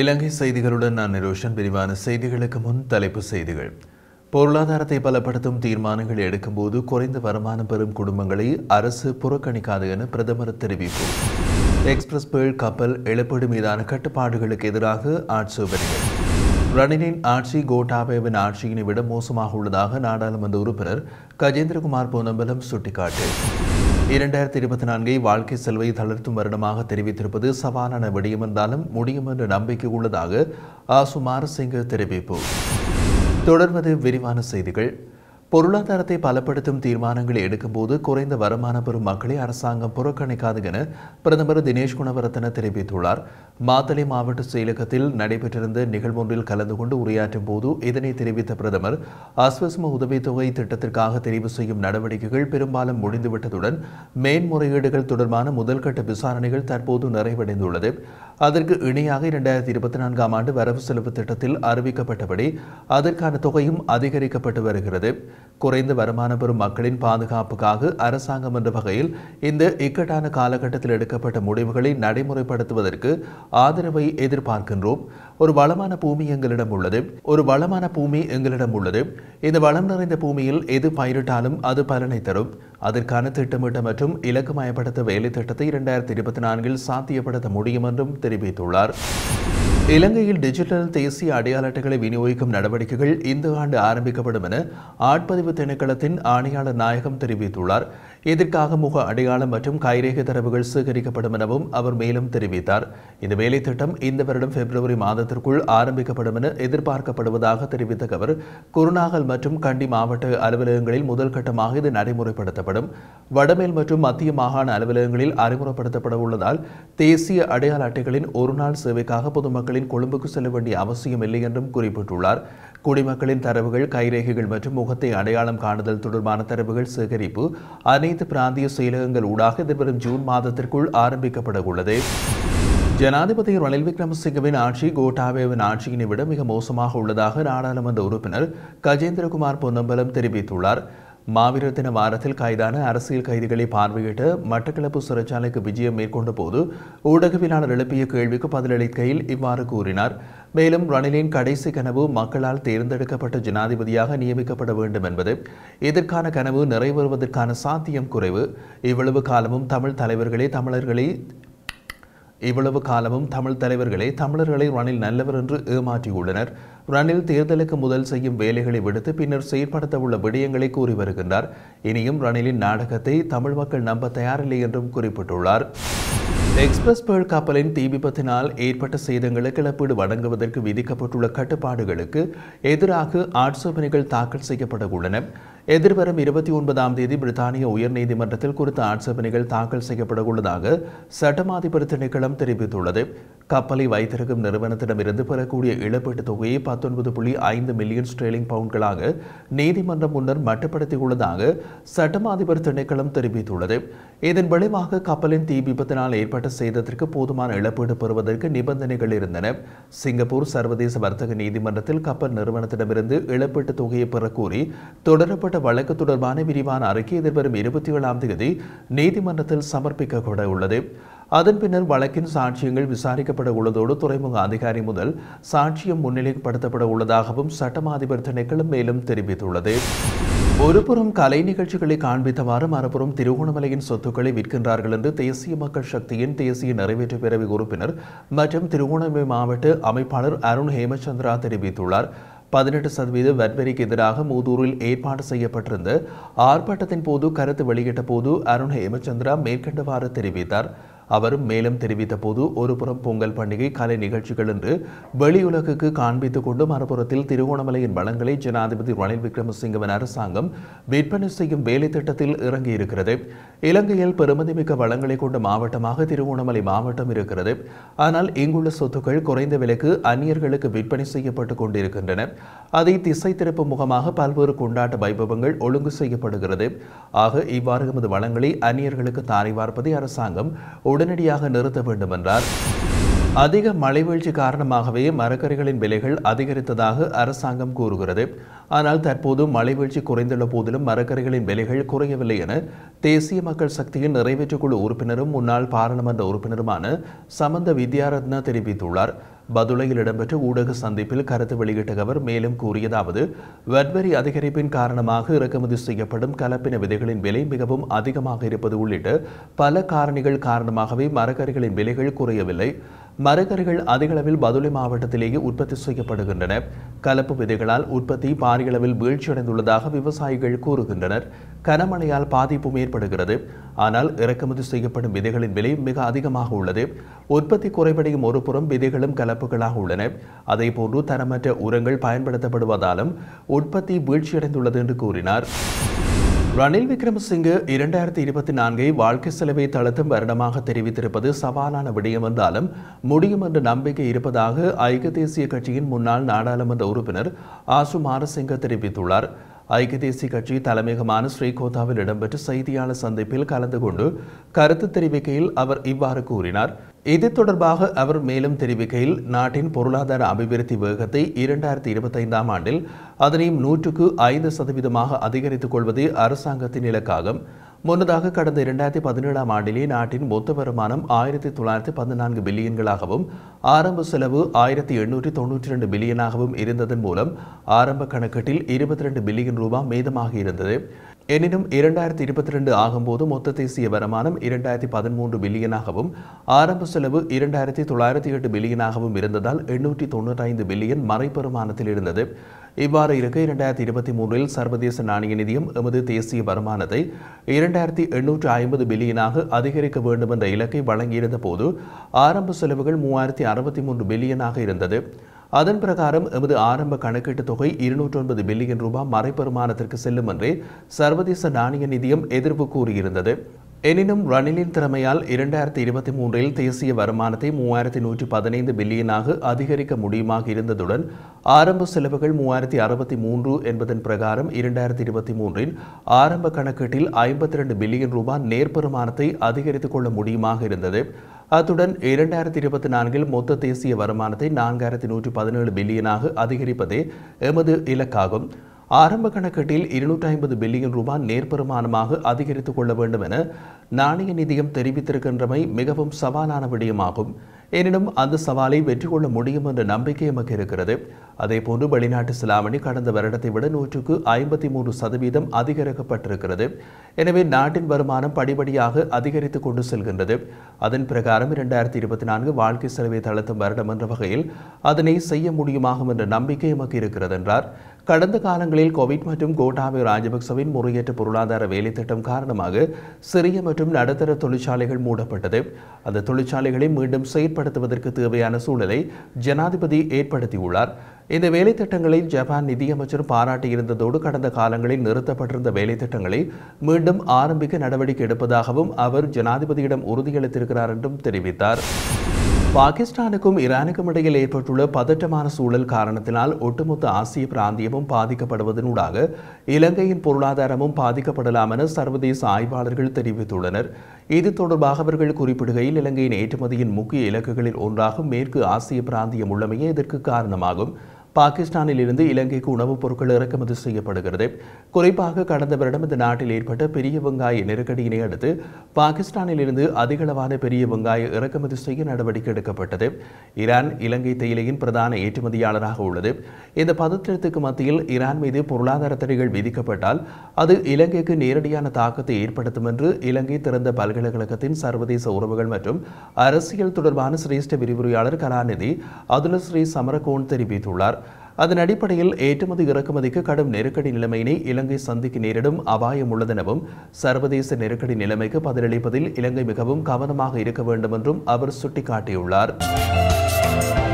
இலங்கை செய்திகளுடன் நான் நிரோஷன். விரிவான செய்திகளுக்கு முன் தலைப்புச் செய்திகள். பொருளாதாரத்தை பலப்படுத்தும் தீர்மானங்கள் எடுக்கும்போது குறைந்த வருமானம் பெறும் குடும்பங்களை அரசு புறக்கணிக்காது என பிரதமர் தெரிவிப்பு. எக்ஸ்பிரஸ் பேர்ல் கப்பல் இழப்பீடு மீதான கட்டுப்பாடுகளுக்கு எதிராக ஆட்சேபனைகள். ரணிலின் ஆட்சி கோட்டாபயவின் ஆட்சியினை விட மோசமாக உள்ளதாக நாடாளுமன்ற உறுப்பினர் கஜேந்திரகுமார் பொன்னம்பலம் சுட்டிக்காட்டு. 2024 வாழ்க்கை செல்வை தளர்த்தும் வருடமாக தெரிவித்திருப்பது சவாலான விடயம் என்றாலும் முடியும் என்ற நம்பிக்கை உள்ளதாக ஆசுமாரசிங்க தெரிவிப்பு. தொடர்வது விரிவான செய்திகள். பொருளாதாரத்தை பலப்படுத்தும் தீர்மானங்களை எடுக்கும்போது குறைந்த வருமானம் பெறும் மக்களை அரசாங்கம் புறக்கணிக்காது என பிரதமர் தினேஷ் குணவர்த்தன தெரிவித்துள்ளார். மாத்தளை மாவட்ட செயலகத்தில் நடைபெற்றிருந்த நிகழ்வொன்றில் கலந்து கொண்டு உரையாற்றும் போது இதனை தெரிவித்த பிரதமர், ஆஸ்வஸ்ம உதவித்தொகை திட்டத்திற்காக தெரிவு செய்யும் நடவடிக்கைகள் பெரும்பாலும் முடிந்துவிட்டதுடன் மேன்முறையீடுகள் தொடர்பான முதல்கட்ட விசாரணைகள் தற்போது நிறைவடைந்துள்ளது. அதற்கு இணையாக 2024 ஆண்டு வரவு செலவு திட்டத்தில் அறிவிக்கப்பட்டபடி அதற்கான தொகையும் அதிகரிக்கப்பட்டு வருகிறது. குறைந்த வருமானம் பெறும் மக்களின் பாதுகாப்புக்காக அரசாங்கம் என்ற வகையில் இந்த இக்கட்டான காலகட்டத்தில் எடுக்கப்பட்ட முடிவுகளை நடைமுறைப்படுத்துவதற்கு ஆதரவை எதிர்பார்க்கின்றோம். ஒரு வளமான பூமி எங்களிடம் உள்ளது. இந்த வளம் நிறைந்த பூமியில் எது பயிரிட்டாலும் அது பலனை தரும். அதற்கான திட்டமிட்ட மற்றும் இலக்குமயப்படுத்த வேலை திட்டத்தை 2024 சாத்தியப்படுத்த முடியும் என்றும் தெரிவித்துள்ளார். இலங்கையில் டிஜிட்டல் தேசிய அடையாள அட்டைகளை விநியோகிக்கும் நடவடிக்கைகள் இந்த ஆண்டு ஆரம்பிக்கப்படும் என ஆட்பதிவு திணைக்களத்தின் ஆணையாளர் நாயகம் தெரிவித்துள்ளார். இதற்காக முக அடையாளம் மற்றும் கைரேகை தரவுகள் சேகரிக்கப்படும் எனவும் அவர் மேலும் தெரிவித்தார். இந்த வேலை திட்டம் இந்த வருடம் பிப்ரவரி மாதத்திற்குள் ஆரம்பிக்கப்படும் என எதிர்பார்க்கப்படுவதாக தெரிவித்த அவர், குருநாகல் மற்றும் கண்டி மாவட்ட அலுவலகங்களில் முதல் கட்டமாக இது நடைமுறைப்படுத்தப்படும். வடமேல் மற்றும் மத்திய மாகாண அலுவலகங்களில் அறிமுகப்படுத்தப்பட உள்ளதால் தேசிய அடையாள அட்டைகளின் ஒருநாள் சேவைக்காக பொதுமக்களின் கொழும்புக்கு செல்ல வேண்டிய அவசியம் இல்லை என்றும் குறிப்பிட்டுள்ளார். குடிமக்களின் தரவுகள், கைரேகைகள் மற்றும் முகத்தை அடையாளம் காணுதல் தொடர்பான தரவுகள் சேகரிப்பு அனைத்து பிராந்திய செயலகங்கள் ஊடாக எதிர்வரும் ஜூன் மாதத்திற்குள் ஆரம்பிக்கப்பட உள்ளது. ஜனாதிபதி ரணில் விக்ரமசிங்கவின் ஆட்சி கோட்டாபயவின் ஆட்சியினை விட மிக மோசமாக உள்ளதாக நாடாளுமன்ற உறுப்பினர் கஜேந்திரகுமார் பொன்னம்பலம் தெரிவித்துள்ளார். மாவீரர் தின வாரத்தில் கைதான அரசியல் கைதிகளை பார்வையிட்டு மட்டக்களப்பு சிறைச்சாலைக்கு விஜயம் மேற்கொண்ட போது ஊடகவியலாளர் எழுப்பிய கேள்விக்கு பதிலளிக்கையில் இவ்வாறு கூறினார். மேலும், ரணிலின் கடைசி கனவு மக்களால் தேர்ந்தெடுக்கப்பட்ட ஜனாதிபதியாக நியமிக்கப்பட வேண்டும் என்பது. இதற்கான கனவு நிறைவேறுவதற்கான சாத்தியம் குறைவு. இவ்வளவு காலமும் தமிழ் தலைவர்களே தமிழர்களை ரணில் நல்லவர் என்று ஏமாற்றியுள்ளனர். ரணில் தேர்தலுக்கு முதல் செய்யும் வேலைகளை விடுத்து பின்னர் செயற்படுத்த உள்ள விடயங்களை கூறி வருகின்றார். இனியும் ரணிலின் நாடகத்தை தமிழ் மக்கள் நம்ப தயாரில்லை என்றும் குறிப்பிட்டுள்ளார். எக்ஸ்பிரஸ் பேர்ல் கப்பலின் தீ விபத்தினால் ஏற்பட்ட சேதங்களுக்கு இழப்பீடு வழங்குவதற்கு விதிக்கப்பட்டுள்ள கட்டுப்பாடுகளுக்கு எதிராக ஆட்சேபனைகள் தாக்கல் செய்யப்பட உள்ளன. எதிர்வரும் 29ஆம் தேதி பிரித்தானிய உயர்நீதிமன்றத்தில் குறித்த ஆட்சேபனைகள் தாக்கல் செய்யப்பட உள்ளதாக சட்டமாதிபர் திணைக்களம் தெரிவித்துள்ளது. கப்பலை வைத்திருக்கும் நிறுவனத்திடமிருந்து பெறக்கூடிய இழப்பீட்டுத் தொகையை 19.5 மில்லியன் ஸ்ட்ரேலிங் பவுண்ட்களாக நீதிமன்றம் முன்னர் மட்டுப்படுத்தியுள்ளதாக சட்டமாதிபர் திணைக்களம் தெரிவித்துள்ளது. இதன் விளைவாக கப்பலின் தீ விபத்தினால் ஏற்பட்ட சேதத்திற்கு போதுமான இழப்பீடு பெறுவதற்கு நிபந்தனைகள் இருந்தன. சிங்கப்பூர் சர்வதேச வர்த்தக நீதிமன்றத்தில் கப்பல் நிறுவனத்திடமிருந்து இழப்பீட்டுத் தொகையை பெறக்கூறி தொடரப்பட்ட வழக்கு தொடர்பான விரிவான அறிக்கை எதிர்வரும் 27ஆம் தேதி நீதிமன்றத்தில் சமர்ப்பிக்கப்பட உள்ளது. அதன் பின்னர் வழக்கின் சாட்சியங்கள் விசாரிக்கப்பட உள்ளதோடு துறைமுக அதிகாரி முதல் சாட்சியம் முன்னிலைப்படுத்தப்பட உள்ளதாகவும் சட்டமாதிபர் திணைக்களம் மேலும் தெரிவித்துள்ளது. ஒருபுறம் கலை நிகழ்ச்சிகளை காண்பித்தவாறு மறுபுறம் திருகோணமலையின் சொத்துக்களை விற்கின்றார்கள் என்று தேசிய மக்கள் சக்தியின் தேசிய நிறைவேற்று பேரவை உறுப்பினர் மற்றும் திருகோணமலை மாவட்ட அமைப்பாளர் அருண் ஹேமச்சந்திரா தெரிவித்துள்ளார். 18% வரிக்கு எதிராக மூதூரில் ஏற்பாடு செய்யப்பட்டிருந்த ஆர்ப்பாட்டத்தின் போது கருத்து வெளியிட்ட போது அருண் ஹேமச்சந்திரா மேற்கண்டவாறு தெரிவித்தார். அவரும் மேலும் தெரிவித்த போது, ஒருபுறம் பொங்கல் பண்டிகை கலை நிகழ்ச்சிகள் என்று வெளியுலகுக்கு காண்பித்துக் கொண்டு மறுபுறத்தில் திருகோணமலையின் வளங்களை ஜனாதிபதி ரணில் விக்ரமசிங்கவின் அரசாங்கம் விற்பனை செய்யும் வேலை திட்டத்தில் இறங்கியிருக்கிறது. இலங்கையில் பெருமதிமிக்க வளங்களை கொண்ட மாவட்டமாக திருகோணமலை மாவட்டம் இருக்கிறது. ஆனால் இங்குள்ள சொத்துக்கள் குறைந்த விலைக்கு அந்நியர்களுக்கு விற்பனை செய்யப்பட்டுக் கொண்டிருக்கின்றன. அதை திசை திருப்பும் முகமாக பல்வேறு கொண்டாட்ட வைபவங்கள் ஒழுங்கு செய்யப்படுகிறது. ஆக இவ்வாறு எமது வளங்களை அந்நியர்களுக்கு தாரை வார்ப்பதை அரசாங்கம் உடனடியாக நிறுத்த வேண்டும் என்றார். அதிக மழைவீழ்ச்சி காரணமாகவே மரக்கறிகளின் விலைகள் அதிகரித்ததாக அரசாங்கம் கூறுகிறது. ஆனால் தற்போது மழைவீழ்ச்சி குறைந்துள்ள போதிலும் மரக்கறிகளின் விலைகள் குறையவில்லை என தேசிய மக்கள் சக்தியின் நிறைவேற்றுக் குழு உறுப்பினரும் முன்னாள் பாராளுமன்ற உறுப்பினருமான சமந்த வித்யாரத்னா தெரிவித்துள்ளார். பதுளையில் இடம்பெற்ற ஊடக சந்திப்பில் கருத்து வெளியிட்ட அவர் மேலும் கூறியதாவது, வட்வரி அதிகரிப்பின் காரணமாக இறக்குமதி செய்யப்படும் கலப்பின விதைகளின் விலை மிகவும் அதிகமாக இருப்பது உள்ளிட்ட பல காரணிகள் காரணமாகவே மரக்கறிகளின் விலைகள் குறையவில்லை. மரக்கறிகள் அதிகளவில் பதுளை மாவட்டத்திலேயே உற்பத்தி செய்யப்படுகின்றன. கலப்பு விதைகளால் உற்பத்தி பாரியளவில் வீழ்ச்சியடைந்துள்ளதாக விவசாயிகள் கூறுகின்றனர். கனமழையால் பாதிப்பும் ஏற்படுகிறது. ஆனால் இறக்குமதி செய்யப்படும் விதைகளின் விலை மிக அதிகமாக உள்ளது. உற்பத்தி குறைபடியும் ஒருபுறம் விதைகளும் கலப்புகளாக உள்ளன. அதே போன்று தரமற்ற உரங்கள் பயன்படுத்தப்படுவதாலும் உற்பத்தி வீழ்ச்சியடைந்துள்ளது என்று கூறினார். ரணில் விக்ரமசிங்கே 2024ஐ வாழ்க்கை செலவை தளர்த்தும் வருடமாக தெரிவித்திருப்பது சவாலான விடயம் என்றாலும் முடியும் என்ற நம்பிக்கை இருப்பதாக ஐக்கிய தேசிய கட்சியின் முன்னாள் நாடாளுமன்ற உறுப்பினர் ஆசு மாரசிங்க தெரிவித்துள்ளார். ஐக்கிய தேசிய கட்சி தலைமையகமான ஸ்ரீகோத்தாவில் இடம்பெற்ற செய்தியாளர் சந்திப்பில் கலந்து கொண்டு கருத்து தெரிவிக்கையில் அவர் இவ்வாறு கூறினார். இது தொடர்பாக அவர் மேலும் தெரிவிக்கையில், நாட்டின் பொருளாதார அபிவிருத்தி வேகத்தை 2025 ஆண்டில் அதனையும் 100% அதிகரித்துக் கொள்வதே அரசாங்கத்தின் இலக்காகும். முன்னதாக கடந்த 2017 ஆண்டிலே நாட்டின் மொத்த வருமானம் 1914 பில்லியன்களாகவும் ஆரம்ப செலவு 1892 பில்லியனாகவும் இருந்ததன் மூலம் ஆரம்ப கணக்கீட்டில் 22 பில்லியன் ரூபாய் மீதமாக இருந்தது. எனினும் 2022 ஆகும்போது மொத்த தேசிய வருமானம் 2013 பில்லியனாகவும் ஆரம்ப செலவு 2908 பில்லியனாகவும் இருந்ததால் 895 பில்லியன் மறைபெருமானத்தில் இருந்தது. இவ்வாறு இருக்க 2023 சர்வதேச நாணய நிதியம் எமது தேசிய வருமானத்தை 2850 பில்லியனாக அதிகரிக்க வேண்டும் என்ற இலக்கை வழங்கியிருந்த போது ஆரம்ப செலவுகள் 3063 பில்லியனாக இருந்தது. அதன் பிரகாரம் எமது ஆரம்ப கணக்கீட்டு தொகை 209 பில்லியன் ரூபாய் மறைபெருமானத்திற்கு செல்லும் என்றே சர்வதேச நாணய நிதியம் எதிர்ப்பு கூறியிருந்தது. எனினும் ரணிலின் திறமையால் 2023 தேசிய வருமானத்தை 3115 பில்லியனாக அதிகரிக்க முடியுமாக இருந்ததுடன் ஆரம்ப செலவுகள் 3063 என்பதன் பிரகாரம் 2023 ஆரம்ப கணக்கீட்டில் 52 பில்லியன் ரூபாய் நேர்பெருமானத்தை அதிகரித்துக் கொள்ள முடியுமாக இருந்தது. அத்துடன் 2024 மொத்த தேசிய வருமானத்தை 4117 பில்லியனாக அதிகரிப்பதே எமது இலக்காகும். ஆரம்ப கணக்கீட்டில் 250 பில்லியன் ரூபாய் நேர்பெருமானமாக அதிகரித்துக் கொள்ள வேண்டும் என நாணய நிதியம் தெரிவித்திருக்கின்றமை மிகவும் சவாலான விடயமாகும். எனினும் அந்த சவாலை வெற்றி கொள்ள முடியும் என்ற நம்பிக்கை எமக்கு இருக்கிறது. அதேபோன்று வெளிநாட்டு செலாவணி கடந்த வருடத்தை விட 153% அதிகரிக்கப்பட்டிருக்கிறது. எனவே நாட்டின் வருமானம் படிப்படியாக அதிகரித்துக் கொண்டு செல்கின்றது. அதன் பிரகாரம் 2024 வாழ்க்கை செலவை தளர்த்தும் வருடம் என்ற வகையில் அதனை செய்ய முடியுமாகும் என்ற நம்பிக்கை எமக்கு இருக்கிறது என்றார். கடந்த காலங்களில் கோவிட் மற்றும் கோட்டாபய ராஜபக்சவின் முறையற்ற பொருளாதார வேலை திட்டம் காரணமாக சிறிய மற்றும் நடுத்தர தொழிற்சாலைகள் மூடப்பட்டது. அந்த தொழிற்சாலைகளை மீண்டும் செயற்படுத்துவதற்கு தேவையான சூழலை ஜனாதிபதி ஏற்படுத்தியுள்ளார். இந்த வேலைத்திட்டங்களை ஜப்பான் நிதியமைச்சர் பாராட்டியிருந்ததோடு கடந்த காலங்களில் நிறுத்தப்பட்டிருந்த வேலைத்திட்டங்களை மீண்டும் ஆரம்பிக்க நடவடிக்கை எடுப்பதாகவும் அவர் ஜனாதிபதியிடம் உறுதியளித்திருக்கிறார் என்றும் தெரிவித்தார். பாகிஸ்தானுக்கும் ஈரானுக்கும் இடையில் ஏற்பட்டுள்ள பதற்றமான சூழல் காரணத்தினால் ஒட்டுமொத்த ஆசிய பிராந்தியமும் பாதிக்கப்படுவதனூடாக இலங்கையின் பொருளாதாரமும் பாதிக்கப்படலாம் என சர்வதேச ஆய்வாளர்கள் தெரிவித்துள்ளனர். இது தொடர்பாக அவர்கள் குறிப்பிடுகையில், இலங்கையின் ஏற்றுமதியின் முக்கிய இலக்குகளில் ஒன்றாக மேற்கு ஆசிய பிராந்தியம் உள்ளமையே இதற்கு காரணமாகும். பாகிஸ்தானில் இருந்து இலங்கைக்கு உணவுப் பொருட்கள் இறக்குமதி செய்யப்படுகிறது. குறிப்பாக கடந்த வருடம் இந்த நாட்டில் ஏற்பட்ட பெரிய வெங்காய நெருக்கடியினை அடுத்து பாகிஸ்தானில் இருந்து அதிகளவான பெரிய வெங்காய இறக்குமதி செய்ய நடவடிக்கை எடுக்கப்பட்டது. ஈரான் இலங்கை தேயிலையின் பிரதான ஏற்றுமதியாளராக உள்ளது. இந்த பதற்றத்துக்கு மத்தியில் ஈரான் மீது பொருளாதார தடைகள் விதிக்கப்பட்டால் அது இலங்கைக்கு நேரடியான தாக்கத்தை ஏற்படுத்தும் என்று இலங்கை திறந்த பல்கலைக்கழகத்தின் சர்வதேச உறவுகள் மற்றும் அரசியல் தொடர்பான சிரேஷ்ட விரிவுரையாளர் கலாநிதி அதுலஸ்ரீ சமரகோன் தெரிவித்துள்ளார். அதன் அடிப்படையில் ஏற்றுமதி இறக்குமதிக்கு கடும் நெருக்கடி நிலைமையினை இலங்கை சந்திக்க நேரிடும் அபாயம் உள்ளதெனவும் சர்வதேச நெருக்கடி நிலைமைக்கு பதிலளிப்பதில் இலங்கை மிகவும் கவனமாக இருக்க வேண்டும் என்றும் அவர் சுட்டிக்காட்டியுள்ளார்.